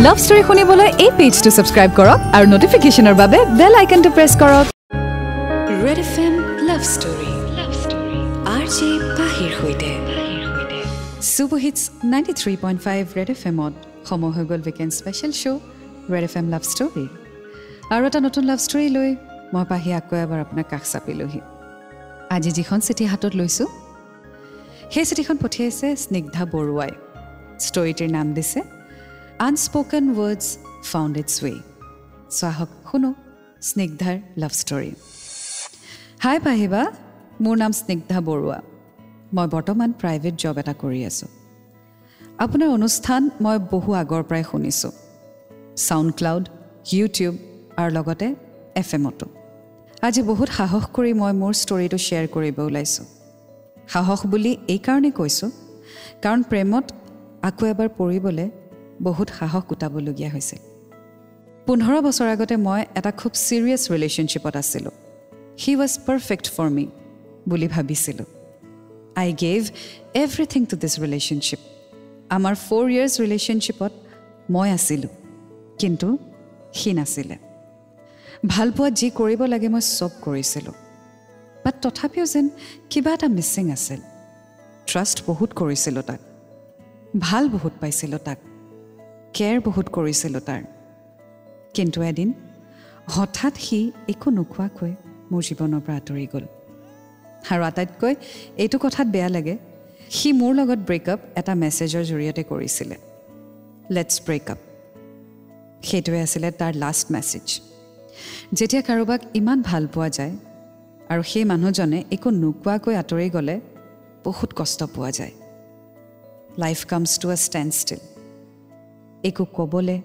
Love story শুনিবলৈ এই পেজটো subscribe কৰক আৰু নোটিফিকেশনৰ বাবে বেল আইকনটো প্ৰেছ কৰক। Red FM Love Story, RJ Pahiৰ হৈতে Super Hits 93.5 Red FM ত সময় হৈ গ'ল weekend special show' Red FM Love Story। আৰু এটা নতুন লাভ ষ্টৰী লৈ মই পাহি আকৌ এবাৰ আপোনাক কাষ চাপিলোহি। আজি যিখন চিঠি হাতত লৈছোঁ সেই চিঠিখন পঠিয়াইছে স্নিগ্ধা বৰুৱাই। ষ্টৰীটিৰ নাম দিছে Unspoken Words Found Its Way। চাহক শুনো স্নিগ্ধাৰ লাভ ষ্টৰী। হাই পাহিবা, মোৰ নাম স্নিগ্ধা বৰুৱা। মই বৰ্তমান প্ৰাইভেট জব এটা কৰি আছোঁ। আপোনাৰ অনুষ্ঠান মই বহু আগৰ পৰাই শুনিছোঁ, ছাউণ্ড ক্লাউড, ইউটিউব আৰু লগতে এফ এমতো। আজি বহুত সাহস কৰি মই মোৰ ষ্টৰিটো শ্বেয়াৰ কৰিব ওলাইছোঁ। সাহস বুলি এইকাৰণে কৈছোঁ কাৰণ প্ৰেমত আকৌ এবাৰ পৰিবলৈ বহুত সাহস গোটাবলগীয়া হৈছিল। 15 বছৰ আগতে মই এটা খুব ছিৰিয়াছ ৰিলেশ্যনশ্বিপত আছিলোঁ। He was perfect for me বুলি ভাবিছিলোঁ। I gave everything to this relationship. আমাৰ 4 years ৰিলেশ্যনশ্বিপত মই আছিলোঁ, কিন্তু সি নাছিলে। ভালপোৱা যি কৰিব লাগে মই চব কৰিছিলোঁ, বাট তথাপিও যেন কিবা এটা মিচিং আছিল। ট্ৰাষ্ট বহুত কৰিছিলোঁ তাক, ভাল বহুত পাইছিলোঁ তাক, কেয়াৰ বহুত কৰিছিলোঁ তাৰ। কিন্তু এদিন হঠাৎ সি একো নোকোৱাকৈ মোৰ জীৱনৰ পৰা আঁতৰি গ'ল। আৰু আটাইতকৈ এইটো কথাত বেয়া লাগে, সি মোৰ লগত ব্ৰেকআপ এটা মেছেজৰ জৰিয়তে কৰিছিলে। লেটছ ব্ৰেকআপ, সেইটোৱে আছিলে তাৰ লাষ্ট মেছেজ। যেতিয়া কাৰোবাক ইমান ভাল পোৱা যায় আৰু সেই মানুহজনে একো নোকোৱাকৈ আঁতৰি গ'লে বহুত কষ্ট পোৱা যায়। Life comes to a standstill. একো ক'বলৈ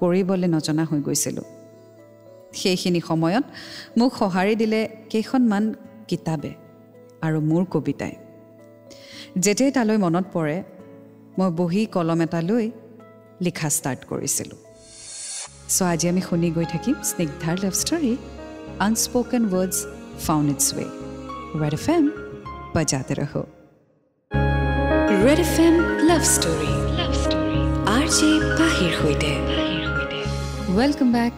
কৰিবলৈ নজনা হৈ গৈছিলোঁ। সেইখিনি সময়ত মোক সঁহাৰি দিলে কেইখনমান কিতাপে আৰু মোৰ কবিতাই। যেতিয়াই তালৈ মনত পৰে মই বহি কলম এটা লৈ লিখা ষ্টাৰ্ট কৰিছিলোঁ। চ' আজি আমি শুনি গৈ থাকিম স্নিগ্ধাৰ love story unspoken words found its way. Red F M বজাতে ৰহো। Red F M love story, RJ পাহিৰ হৈতে। Welcome back.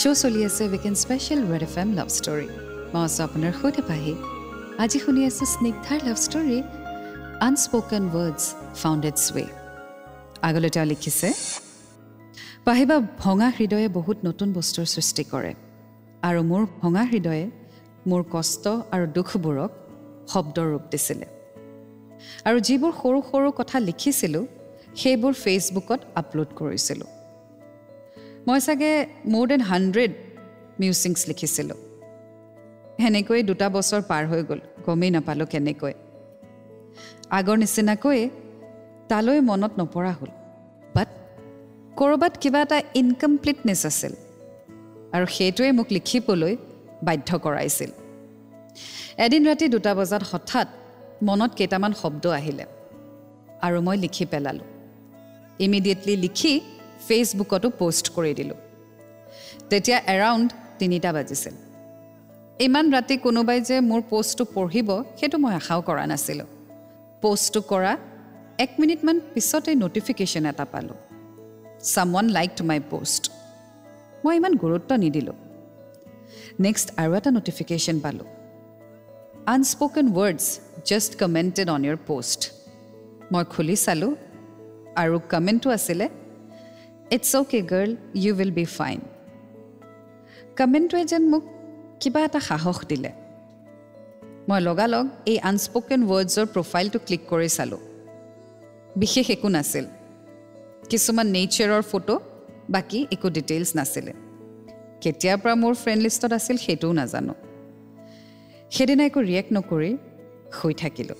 শ্ব' চলি আছে weekend special red F M love story. মই আছোঁ আপোনাৰ সৈতে পাহি। আজি শুনি আছোঁ স্নিগ্ধাৰ love story unspoken words found its way. আগলৈ তেওঁ লিখিছে, পাহিবা, ভঙা হৃদয়ে বহুত নতুন বস্তুৰ সৃষ্টি কৰে আৰু মোৰ ভঙা হৃদয়ে মোৰ কষ্ট আৰু দুখবোৰক শব্দৰ ৰূপ দিছিলে। আৰু যিবোৰ সৰু সৰু কথা লিখিছিলোঁ সেইবোৰ ফেচবুকত আপলোড কৰিছিলোঁ। মই চাগে মোৰ দেন 100 মিউচিংছ লিখিছিলোঁ। সেনেকৈ 2 বছৰ পাৰ হৈ গ'ল, গমেই নাপালোঁ কেনেকৈ। আগৰ নিচিনাকৈ তালৈ মনত নপৰা হ'ল, বাট ক'ৰবাত কিবা এটা ইনকমপ্লিটনেছ আছিল আৰু সেইটোৱে মোক লিখিবলৈ বাধ্য কৰাইছিল। এদিন ৰাতি 2 বজাত হঠাৎ মনত কেইটামান শব্দ আহিলে আৰু মই লিখি পেলালোঁ। ইমিডিয়েটলি লিখি ফেচবুকতো পোষ্ট কৰি দিলোঁ। তেতিয়া এৰাউণ্ড 3টা বাজিছিল। ইমান ৰাতি কোনোবাই যে মোৰ পোষ্টটো পঢ়িব সেইটো মই আশাও কৰা নাছিলোঁ। পোষ্টটো কৰা 1 মিনিটমান পিছতে ন'টিফিকেশ্যন এটা পালোঁ, someone like to my post. মই ইমান গুৰুত্ব নিদিলোঁ। নেক্সট আৰু এটা ন'টিফিকেশ্যন পালোঁ, unspoken words just commented on your post. মই খুলি চালোঁ আৰু কমেণ্টটো আছিলে, it's okay girl, you will be fine. কমেণ্টটোৱে যেন মোক কিবা এটা সাহস দিলে। মই লগালগ এই আনস্প'কেন ৱৰ্ডছৰ প্ৰফাইলটো ক্লিক কৰি চালোঁ। বিশেষ একো নাছিল, কিছুমান নেচাৰৰ ফটো, বাকী একো ডিটেইলছ নাছিলে। কেতিয়াৰ পৰা মোৰ ফ্ৰেণ্ড লিষ্টত আছিল সেইটোও নাজানো। সেইদিনা একো ৰিয়েক্ট নকৰি শুই থাকিলোঁ।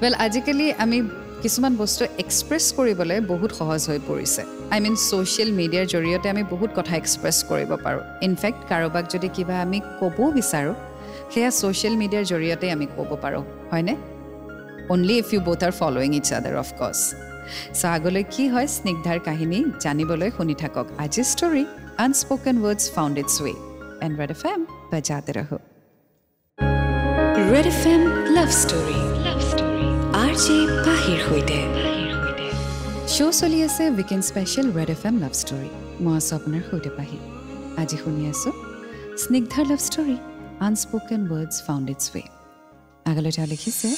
ৱেল, আজিকালি আমি কিছুমান বস্তু এক্সপ্ৰেছ কৰিবলৈ বহুত সহজ হৈ পৰিছে। আই মিন ছ'চিয়েল মিডিয়াৰ জৰিয়তে আমি বহুত কথা এক্সপ্ৰেছ কৰিব পাৰোঁ। ইনফেক্ট কাৰোবাক যদি কিবা আমি ক'বও বিচাৰোঁ সেয়া ছ'চিয়েল মিডিয়াৰ জৰিয়তে আমি ক'ব পাৰোঁ, হয়নে? Only if you both are following it's other, of course. So' আগলৈ কি হয় স্নিগ্ধাৰ কাহিনী জানিবলৈ শুনি থাকক আজি story unspoken words found its way. And red F M বজাতে ৰহো। Red F M love story, RJ পাহিৰ হৈতে। শ্ব' চলি আছে weekend special red F M love story. মই আছোঁ আপোনাৰ সৈতে পাহি। আজি শুনি আছোঁ স্নিগ্ধাৰ love story unspoken words found its way. আগলৈ তেওঁ লিখিছে,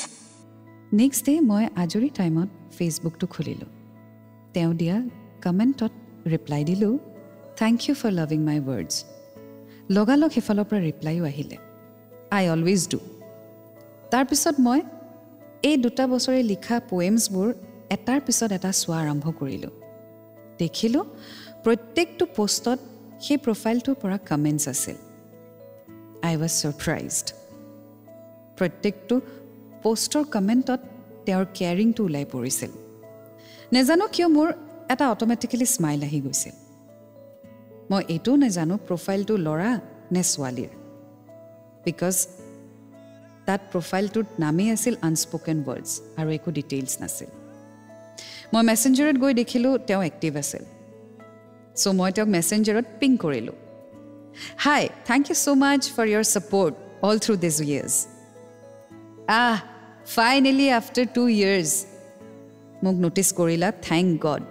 নেক্সট ডে মই আজৰি টাইমত ফেচবুকটো খুলিলোঁ। তেওঁ দিয়া কমেণ্টত ৰিপ্লাই দিলোঁ, thank you for loving my words. লগালগ সেইফালৰ পৰা ৰিপ্লাইও আহিলে, আই অলৱেজ ডু। তাৰপিছত মই এই 2 বছৰে লিখা পোৱেমছবোৰ এটাৰ পিছত এটা চোৱা আৰম্ভ কৰিলোঁ। দেখিলোঁ প্ৰত্যেকটো পোষ্টত সেই প্ৰফাইলটোৰ পৰা কমেণ্টছ আছিল। I was surprised. প্ৰত্যেকটো পোষ্টৰ কমেণ্টত তেওঁৰ কেয়াৰিংটো ওলাই পৰিছিল। নাজানো কিয় মোৰ এটা অট'মেটিকেলি স্মাইল আহি গৈছিল। মই এইটোও নাজানো প্ৰফাইলটো ল'ৰা নে ছোৱালীৰ, বিকজ তাত প্ৰফাইলটোত নামেই আছিল আনস্প'কেন ৱৰ্ডছ আৰু একো ডিটেইলছ নাছিল। মই মেছেঞ্জাৰত গৈ দেখিলোঁ তেওঁ এক্টিভ আছিল। চ' মই তেওঁক মেছেঞ্জাৰত পিং কৰিলোঁ, hi, thank you so' much for your support all through this years. Ah, finally after 2 years মোক ন'টিছ কৰিলা, থেংক গড,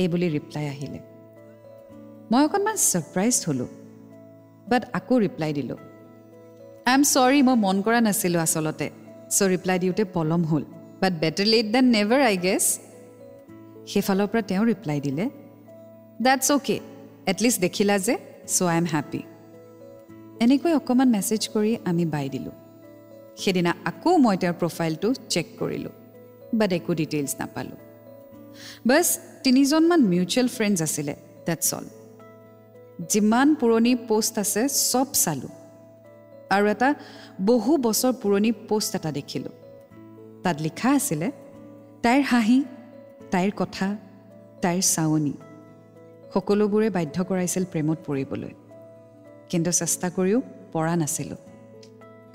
এই বুলি ৰিপ্লাই আহিলে। মই অকণমান ছাৰপ্ৰাইজড হ'লোঁ, বাট আকৌ ৰিপ্লাই দিলোঁ, আই এম ছৰী, মই মন কৰা নাছিলোঁ আচলতে। চ' ৰিপ্লাই দিওঁতে পলম হ'ল, but better late than never I guess. সেইফালৰ পৰা তেওঁ ৰিপ্লাই দিলে, দেটছ অ'কে, এটলিষ্ট দেখিলা যে, চ' আই এম হেপী। এনেকৈ অকণমান মেছেজ কৰি আমি বাই দিলোঁ। সেইদিনা আকৌ মই তেওঁৰ প্ৰফাইলটো চেক কৰিলোঁ, বাট একো ডিটেইলছ নাপালোঁ। বাছ 3জনমান মিউচুৱেল ফ্ৰেণ্ডছ আছিলে, দেটছ অল। যিমান পুৰণি পোষ্ট আছে চব চালোঁ, আৰু এটা বহু বছৰ পুৰণি পোষ্ট এটা দেখিলোঁ। তাত লিখা আছিলে, তাইৰ হাঁহি, তাইৰ কথা, তাইৰ চাৱনি সকলোবোৰে বাধ্য কৰাইছিল প্ৰেমত পৰিবলৈ। কিন্তু চেষ্টা কৰিও পৰা নাছিলোঁ,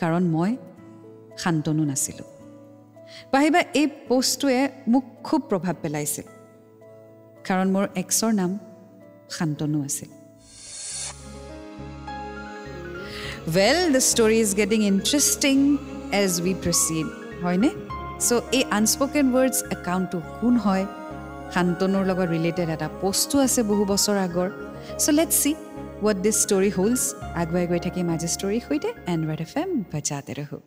কাৰণ মই শান্তনু নাছিলোঁ। পাহিবা, এই পোষ্টটোৱে মোক খুব প্ৰভাৱ পেলাইছিল, কাৰণ মোৰ এক্সৰ নাম শান্তনু আছিল। Well, the story is getting interesting as we proceed, hoine? So, a unspoken words account to kun hoy, Shantanur logot related eta post to ase bohu bosor agor. So, let's see what this story holds. Agwai goi thakim aji story hoite and Red FM bajate raho.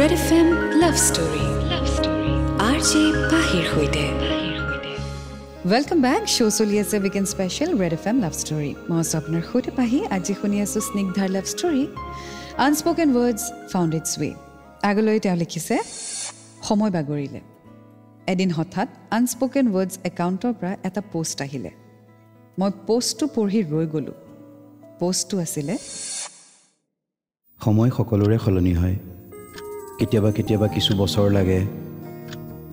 Red FM love story. Love story. RJ Pahi hoite. Welcome back. Show' চলি আছে weekend special red F M love story. মই আছোঁ আপোনাৰ সৈতে পাহি। আজি শুনি আছোঁ স্নিগ্ধাৰ love story unspoken words found its way. আগলৈ তেওঁ লিখিছে, সময় বাগৰিলে। এদিন হঠাৎ আনস্প'কেন ৱৰ্ডছ একাউণ্টৰ পৰা এটা পোষ্ট আহিলে। মই পোষ্টটো পঢ়ি ৰৈ গ'লোঁ। পোষ্টটো আছিলে, সময় সকলোৰে সলনি হয়। কেতিয়াবা কেতিয়াবা কিছু বছৰ লাগে,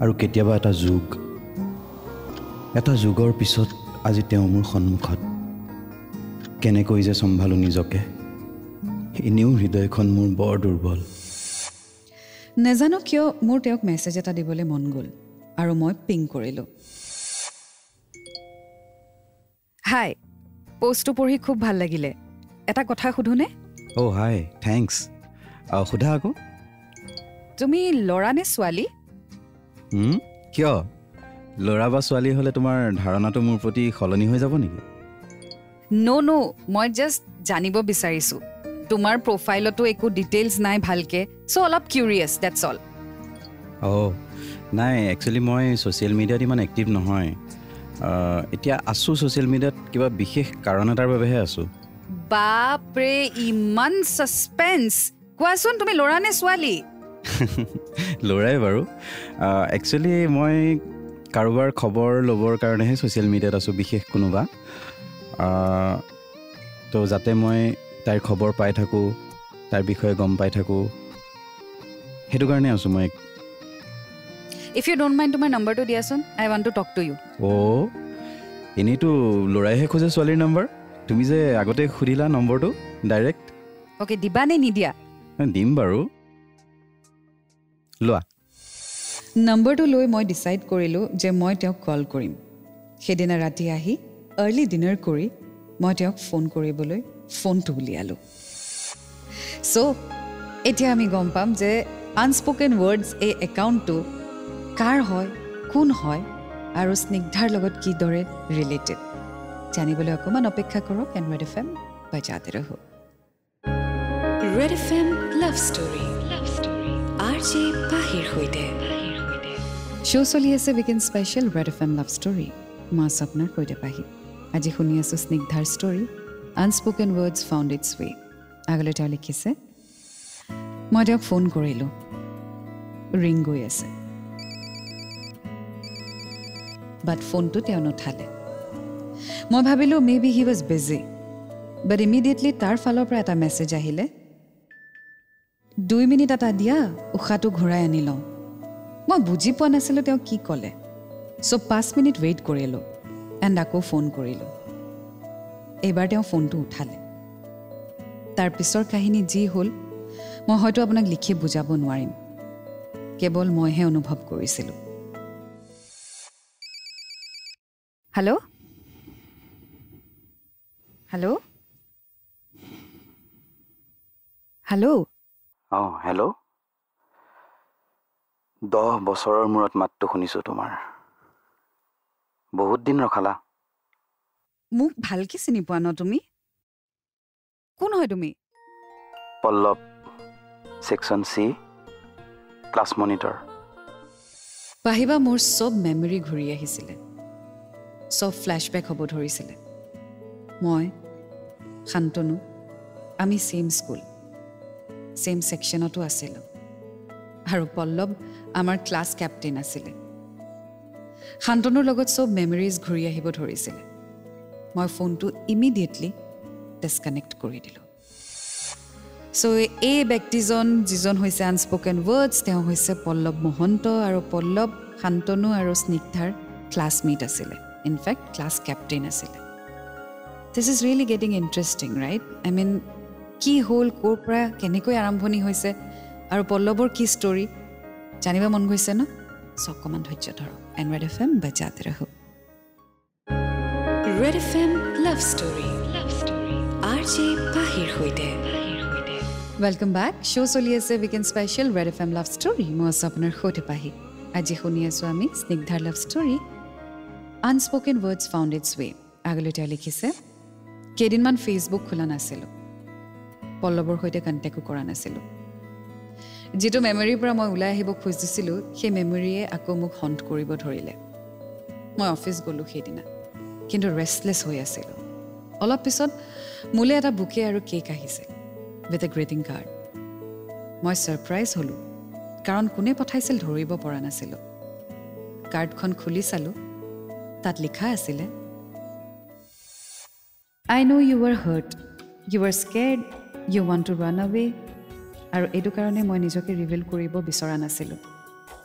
আৰু কেতিয়াবা এটা যুগৰ পিছত আজি তেওঁ মোৰ সন্মুখত। কেনেকৈ যে চম্ভালোঁ নিজকে, এনেও হৃদয়খন মোৰ বৰ দুৰ্বল। নাজানো কিয় মোৰ তেওঁক মেছেজ এটা দিবলৈ মন গ'ল, আৰু মই পিং কৰিলোঁ, হাই, পোষ্টটো পঢ়ি খুব ভাল লাগিলে, এটা কথা সোধোনে? অ' হাই, থেংকছ, সোধা আকৌ। তুমি ল'ৰা নে ছোৱালী? কিয়, ল'ৰা বা ছোৱালী হ'লে তোমাৰ ধাৰণাটো মোৰ প্ৰতি সলনি হৈ যাব নেকি? ন' মই জাষ্ট জানিব বিচাৰিছোঁ। তোমাৰ প্ৰফাইলতো একো ডিটেইলছ নাই ভালকৈ, চ' অলপ কিউৰিয়াছ, দেটছ অল। অ' নাই, একচুৱেলি মই ছ'চিয়েল মিডিয়াত ইমান এক্টিভ নহয়। এতিয়া আছোঁ ছ'চিয়েল মিডিয়াত, কিবা বিশেষ কাৰণ এটাৰ বাবেহে আছোঁ। বাপৰে, ইমান ছাছপেন্স! কোৱাচোন, তুমি ল'ৰা নে ছোৱালী? ল'ৰাই বাৰু। একচুৱেলি মই কাৰোবাৰ খবৰ ল'বৰ কাৰণেহে ছ'চিয়েল মিডিয়াত আছোঁ, বিশেষ কোনোবা। তো যাতে মই তাইৰ খবৰ পাই থাকোঁ, তাইৰ বিষয়ে গম পাই থাকোঁ, সেইটো কাৰণে আছোঁ মই। ইফ ইউ ড'ন্ট মাইণ্ড, তোমাৰ নম্বৰটো দিয়াচোন, I want to talk to you. অ' এনেইতো ল'ৰাইহে খোজে ছোৱালীৰ নম্বৰ, তুমি যে আগতে সুধিলা নম্বৰটো ডাইৰেক্ট। অ'কে, দিবা নে নিদিয়া? দিম বাৰু, লোৱা। নম্বৰটো লৈ মই ডিচাইড কৰিলোঁ যে মই তেওঁক কল কৰিম। সেইদিনা ৰাতি আহি আৰ্লি ডিনাৰ কৰি মই তেওঁক ফোন কৰিবলৈ ফোনটো উলিয়ালোঁ। চ' এতিয়া আমি গম পাম যে আনস্প'কেন ৱৰ্ডছ এই একাউণ্টটো কাৰ হয়, কোন হয়, আৰু স্নিগ্ধাৰ লগত কি দৰে ৰিলেটেড জানিবলৈ অকমান অপেক্ষা কৰক এণ্ড ৰেড এফএম বাজাতে ৰহো red FM love story RJ পাহিৰ হৈতে শো চলি আছে weekend special red FM love story মা সপনাৰ কৈতে পাহি আজি শুনি আছো স্নিগ্ধাৰ story unspoken words found its way আগলৈ তেওঁ লিখিছে মই তেওঁক ফোন কৰিলোঁ ৰিং গৈ আছে বাট ফোনটো তেওঁ নুঠালে মই ভাবিলোঁ maybe he was busy but immediately তাৰ ফালৰ পৰা এটা মেছেজ আহিলে 2 মিনিট এটা দিয়া উশাহটো ঘূৰাই আনি লওঁ মই বুজি পোৱা নাছিলোঁ তেওঁ কি ক'লে চ' 5 মিনিট ৱেইট কৰিলোঁ এণ্ড আকৌ ফোন কৰিলোঁ এইবাৰ তেওঁ ফোনটো উঠালে তাৰ পিছৰ কাহিনী যি হ'ল মই হয়তো আপোনাক লিখি বুজাব নোৱাৰিম কেৱল মইহে অনুভৱ কৰিছিলোঁ হেল্ল' হেল্ল' হেল্ল' অঁ হেল্ল' 10 বছৰৰ মূৰত মাতটো শুনিছোঁ তোমাৰ বহুত দিন ৰখালা মোক ভালকৈ চিনি পোৱা ন তুমি কোন হয় তুমি Pallav section C class monitor পাহিবা মোৰ চব মেমৰি ঘূৰি আহিছিলে চব ফ্লেশবেক হ'ব ধৰিছিলে মই শান্তনু আমি ছেইম স্কুল ছেইম ছেকশ্যনতো আছিলোঁ আৰু পল্লৱ আমাৰ ক্লাছ কেপ্টেইন আছিলে শান্তনুৰ লগত চব মেমৰিজ ঘূৰি আহিব ধৰিছিলে মই ফোনটো ইমিডিয়েটলি ডিছকানেক্ট কৰি দিলোঁ চ' এই ব্যক্তিজন যিজন হৈছে আনস্প'কেন ৱৰ্ডছ তেওঁ হৈছে পল্লৱ মহন্ত আৰু পল্লৱ শান্তনু আৰু স্নিগ্ধাৰ ক্লাছমেট আছিলে ইনফেক্ট ক্লাছ কেপ্টেইন আছিলে this is really getting interesting right I mean কি হ'ল ক'ৰ পৰা কেনেকৈ আৰম্ভণি হৈছে আৰু পল্লৱৰ কি ষ্টৰী জানিব মন গৈছে ন অকণমান ধৈৰ্য ধৰক এণ্ড ৰেড এফ এম বাজাতে ৰহো red F M love story RJ পাহিৰ হৈতে ৱেলকাম বেক শ্ব' চলি আছে weekend special red F M love story মই আছোঁ আপোনাৰ সৈতে পাহি আজি শুনি আছোঁ আমি স্নিগ্ধাৰ love story unspoken words found its way আগলৈ তেওঁ লিখিছে কেইদিনমান ফেচবুক খোলা নাছিলোঁ পল্লৱৰ সৈতে কণ্টেক্টো কৰা নাছিলোঁ যিটো মেমৰিৰ পৰা মই ওলাই আহিব খুজিছিলোঁ সেই মেমৰিয়ে আকৌ মোক হণ্ট কৰিব ধৰিলে মই অফিচ গ'লোঁ সেইদিনা কিন্তু ৰেষ্টলেছ হৈ আছিলোঁ অলপ পিছত মোলৈ এটা বুকে আৰু কেক আহিছিল উইথ এ গ্ৰিটিং কাৰ্ড মই ছাৰপ্ৰাইজ হ'লোঁ কাৰণ কোনে পঠাইছিল ধৰিব পৰা নাছিলোঁ কাৰ্ডখন খুলি চালোঁ তাত লিখা আছিলে I know' you are hurt you are scared you want to run away আৰু এইটো কাৰণে মই নিজকে ৰিভিল কৰিব বিচৰা নাছিলোঁ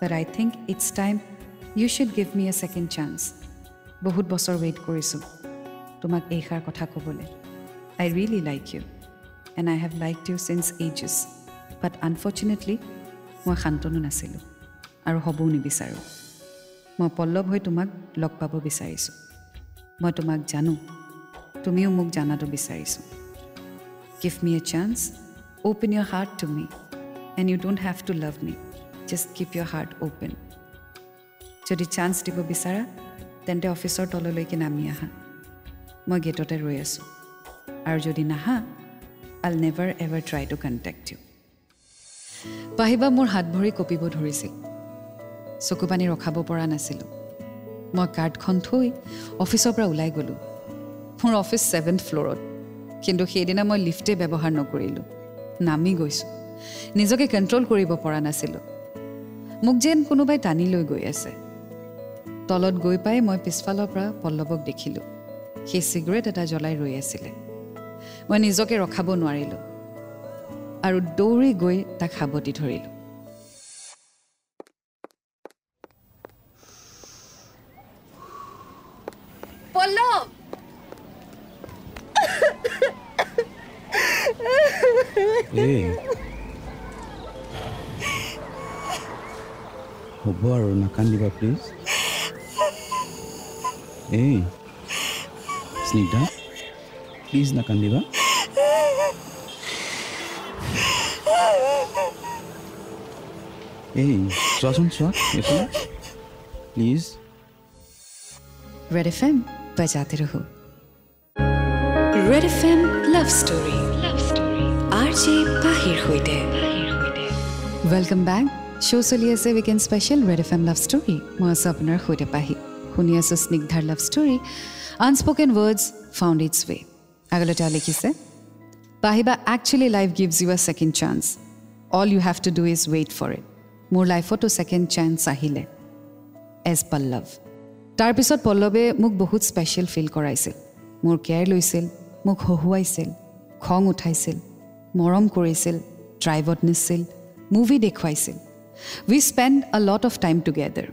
but I think it's time you should give me a second chance বহুত বছৰ ৱেইট কৰিছোঁ তোমাক এইষাৰ কথা ক'বলৈ I really like you and I have like you since ages but unfortunately মই শান্তনু নাছিলোঁ আৰু হ'বও নিবিচাৰোঁ মই পল্লৱ হৈ তোমাক লগ পাব বিচাৰিছোঁ মই তোমাক জানো তুমিও মোক জানাটো বিচাৰিছোঁ give me a chance Open your heart to me and you don't have to love me. Just keep your heart open. Jodi chance dibo bisara tente officer tololoi ke nami aha moi gate ote roi asu aru jodi naha I'll never ever try to contact you pahiba mor hat bhori kopibo dhorisil soku pani rokhabo pora nasilu moi card khon thoi officer pra ulai golu mor office 7th floor ot kintu hedina moi lift e byabohar nokorilu নামি গৈছোঁ নিজকে control কৰিব পৰা নাছিলোঁ মোক যেন কোনোবাই টানি লৈ গৈ আছে তলত গৈ পাই মই পিছফালৰ পৰা পল্লৱক দেখিলোঁ সেই চিগাৰেট এটা জ্বলাই ৰৈ আছিলে মই নিজকে ৰখাব নোৱাৰিলোঁ আৰু দৌৰি গৈ তাক সাৱটি ধৰিলোঁ পল্লৱ হ'ব আৰু নাকান্দিবা প্লিজ এই স্নিগ্ধা প্লিজ নাকান্দিবা এই চোৱাচোন চোৱা প্লিজ रेड एफएम बजाते रहो। Red FM love story, RJ पाहिर হইতে। Welcome back. शो চলি আছে weekend special red FM love story. মই আপোনাৰ হৈতে পাহি। শুনি আছো স্নিগ্ধাৰ love story, unspoken words found its way. আগলৈতে লিখিছে, পাহিবা actually life gives you a second chance, all you have to do is wait for it. মোৰ লাইফতো ছেকেণ্ড চান্স আহিলে এজ পল্লৱ। তাৰপিছত পল্লৱে মোক বহুত স্পেচিয়েল ফিল কৰাইছিল, মোৰ কেয়াৰ লৈছিল, মোক হহুৱাইছিল, খং উঠাইছিল, মৰম কৰিছিল, ড্ৰাইভত নিছিল, মুভি দেখুৱাইছিল। We spend a lot of time together.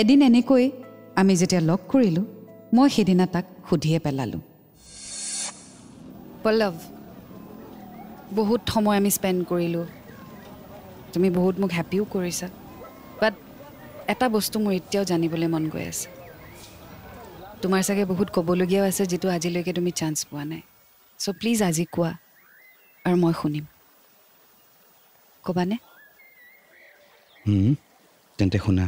এদিন এনেকৈ আমি যেতিয়া লগ কৰিলোঁ, মই সেইদিনা তাক সুধিয়ে পেলালোঁ, পল্লৱ বহুত সময় আমি স্পেণ্ড কৰিলোঁ, তুমি বহুত মোক হেপিও কৰিছা, বাট এটা বস্তু মোৰ এতিয়াও জানিবলৈ মন গৈ আছে, তোমাৰ চাগে বহুত ক'বলগীয়াও আছে যিটো আজিলৈকে তুমি চান্স পোৱা নাই। চ' প্লিজ আজি কোৱা আৰু মই শুনিম, ক'বানে? তেন্তে শুনা।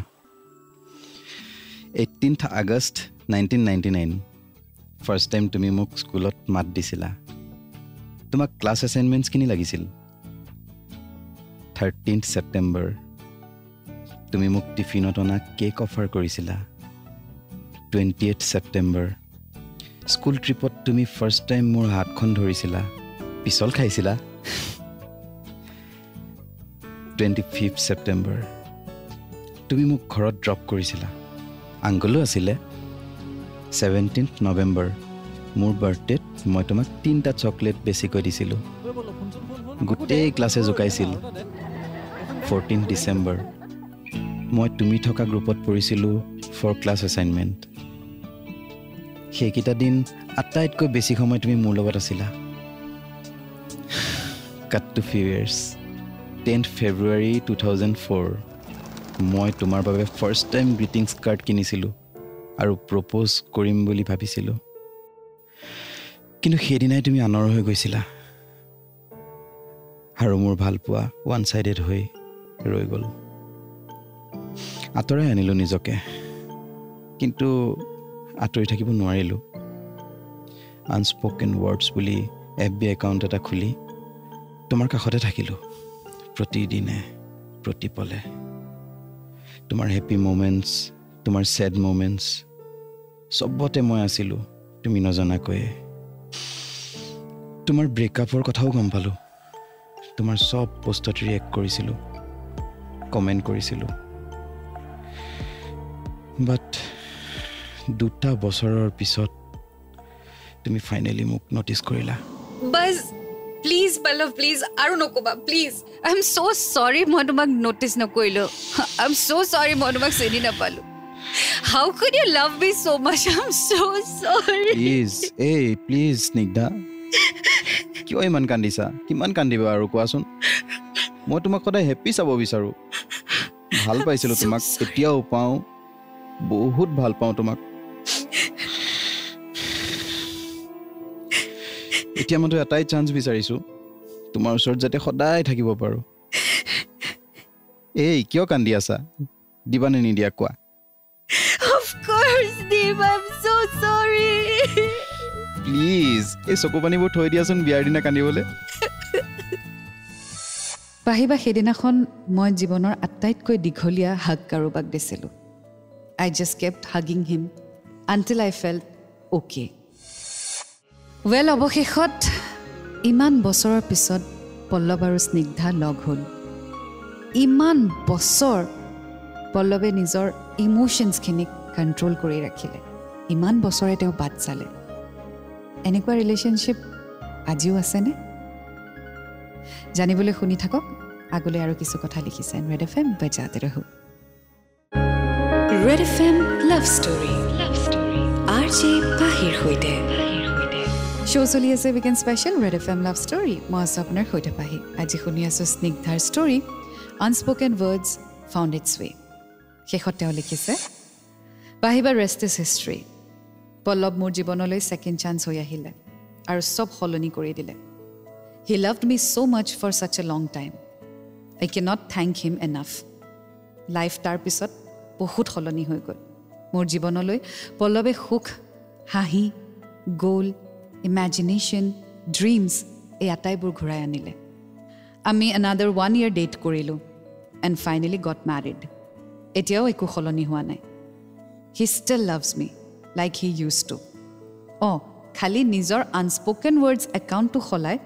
18 আগষ্ট 1999 ফাৰ্ষ্ট টাইম তুমি মোক স্কুলত মাত দিছিলা, তোমাক ক্লাছ এছাইনমেণ্টছখিনি লাগিছিল। 13 ছেপ্টেম্বৰ তুমি মোক টিফিনত অনা কেক অফাৰ কৰিছিলা। 28 ছেপ্টেম্বৰ স্কুল ট্ৰিপত তুমি ফাৰ্ষ্ট টাইম মোৰ হাতখন ধৰিছিলা, পিছল খাইছিলা। 25 ছেপ্টেম্বৰ তুমি মোক ঘৰত ড্ৰপ কৰিছিলা, আংকলো আছিলে। 17 নৱেম্বৰ মোৰ বাৰ্থডেত মই তোমাক 3টা চকলেট বেছিকৈ দিছিলোঁ, গোটেই ক্লাছে জোকাইছিল। 14 ডিচেম্বৰ মই তুমি থকা গ্ৰুপত পৰিছিলোঁ ফৰ ক্লাছ এছাইনমেণ্ট। সেইকেইটা দিন আটাইতকৈ বেছি সময় তুমি মোৰ লগত আছিলা। Cut to few years. 10 February 2004 মই তোমাৰ বাবে ফাৰ্ষ্ট টাইম গ্ৰিটিংছ কাৰ্ড কিনিছিলোঁ আৰু প্ৰপ'জ কৰিম বুলি ভাবিছিলোঁ, কিন্তু সেইদিনাই তুমি আনৰ হৈ গৈছিলা আৰু মোৰ ভালপোৱা ওৱান ছাইডেড হৈ ৰৈ গ'ল। আঁতৰাই আনিলোঁ নিজকে, কিন্তু আঁতৰি থাকিব নোৱাৰিলোঁ। আনস্প'কেন ৱৰ্ডছ বুলি FB একাউণ্ট এটা খুলি তোমাৰ কাষতে থাকিলোঁ, প্ৰতিদিনে প্ৰতিপলে। তোমাৰ হেপী মোমেণ্টছ, তোমাৰ ছেড মোমেণ্টছ, চবতে মই আছিলোঁ তুমি নজনাকৈয়ে। তোমাৰ ব্ৰেকআপৰ কথাও গম পালোঁ, তোমাৰ চব পোষ্টত ৰিয়েক্ট কৰিছিলোঁ, কমেণ্ট কৰিছিলোঁ। বাট 2 বছৰৰ পিছত তুমি ফাইনেলি মোক ন'টিছ কৰিলা। বাছ প্লিজ পল্লৱ, প্লিজ আৰু নক'বা প্লিজ। আই এম ছ' চৰি মই তোমাক ন'টিছ নকৰিলোঁ। আই এম ছ' চৰি মই তোমাক চিনি নাপালোঁ। How could you love me so' much? I am so' sorry. Please এই প্লিজ স্নিগ্ধা, কিয় ইমান কান্দিছা? কিমান কান্দিবা আৰু কোৱাচোন। মই তোমাক সদায় হেপি চাব বিচাৰোঁ, ভাল পাইছিলোঁ তোমাক, এতিয়াও পাওঁ, বহুত ভাল পাওঁ তোমাক। এতিয়া মইতো এটাই চান্স বিচাৰিছোঁ, তোমাৰ ওচৰত যাতে সদায় থাকিব পাৰোঁ। এই কিয় কান্দি আছা? দিবানে নিদিয়া কোৱা? প্লিজ এই চকু পানীবোৰ থৈ দিয়াচোন বিয়াৰ দিনা কান্দিবলৈ। পাহিবা সেইদিনাখন মই জীৱনৰ আটাইতকৈ দীঘলীয়া হাগ কাৰোবাক দিছিলোঁ। I just kept hugging him until I felt okay. Well, অৱশেষত ইমান বছৰৰ পিছত পল্লৱ আৰু স্নিগ্ধা লগ হ'ল। ইমান বছৰ পল্লৱে নিজৰ ইম'শ্যনছখিনিক কণ্ট্ৰল কৰি ৰাখিলে, ইমান বছৰে তেওঁ বাট চালে। এনেকুৱা ৰিলেশ্যনশ্বিপ আজিও আছেনে? জানিবলৈ শুনি থাকক। আগলৈ আৰু কিছু কথা লিখিছে ৰেড এফএম বজাতে ৰহো। Red FM love story, RJ পাহিৰ হইতে। শ্ব' চলি আছে weekend special red FM love story. মই আছোঁ আপোনাৰ সৈতে পাহি। আজি শুনি আছোঁ স্নিগ্ধাৰ story, unspoken words found its way. শেষত তেওঁ লিখিছে, পাহিবা ৰেষ্ট ইজ হিষ্ট্ৰী। পল্লৱ মোৰ জীৱনলৈ ছেকেণ্ড চান্স হৈ আহিলে আৰু চব সলনি কৰি দিলে। He loved me so' much for such a long time. I can not thank him enough. Life তাৰপিছত বহুত সলনি হৈ গ'ল, মোৰ জীৱনলৈ পল্লৱে সুখ হাঁহি গোল ইমাজিনেশ্যন ড্ৰিমছ এই আটাইবোৰ ঘূৰাই আনিলে আমি এনাডাৰ ওৱান ইয়েৰ ডেট কৰিলোঁ এণ্ড ফাইনেলি গট মেৰিড এতিয়াও একো সলনি হোৱা নাই he still loves me like he use to অঁ খালি নিজৰ আনস্প'কেন ৱৰ্ডছ একাউণ্টটো সলাই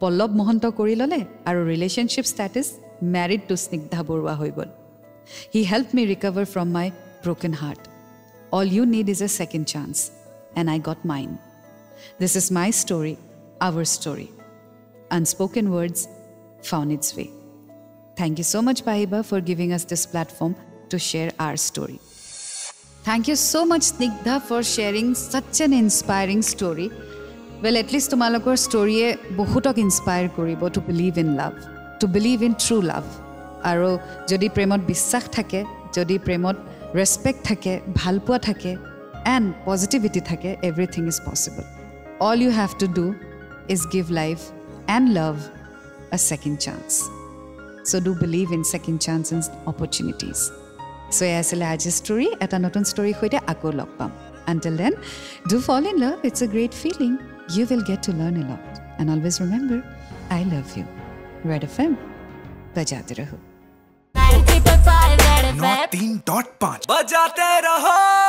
পল্লৱ মহন্ত কৰি ল'লে আৰু relationship status married to Snigdha Barua হৈ গ'ল he help me recover from my broken heart. All you need is a second chance, and I got mine. This is my story, our story. Unspoken words found its way. Thank you so much, Pahiba, for giving us this platform to share our story. Thank you so much, Snigdha, for sharing such an inspiring story. Well, at least tumalokor story e bohutok inspire koribo to believe in love, to believe in true love. Aro jodi premot biswas thake, jodi premot respect থাকে ভালপোৱা থাকে and positivity থাকে everything is possible all you have to do is give life and love a second chance so' do believe in second chance and opportunities so' এয়া আছিলে আজিৰ story এটা নতুন ষ্টৰীৰ সৈতে আকৌ লগ পাম until then do fall in love it's a great feeling you will get to learn a lot and always remember I love you red F M বজাতে ৰহো 93.5 बजाते रहो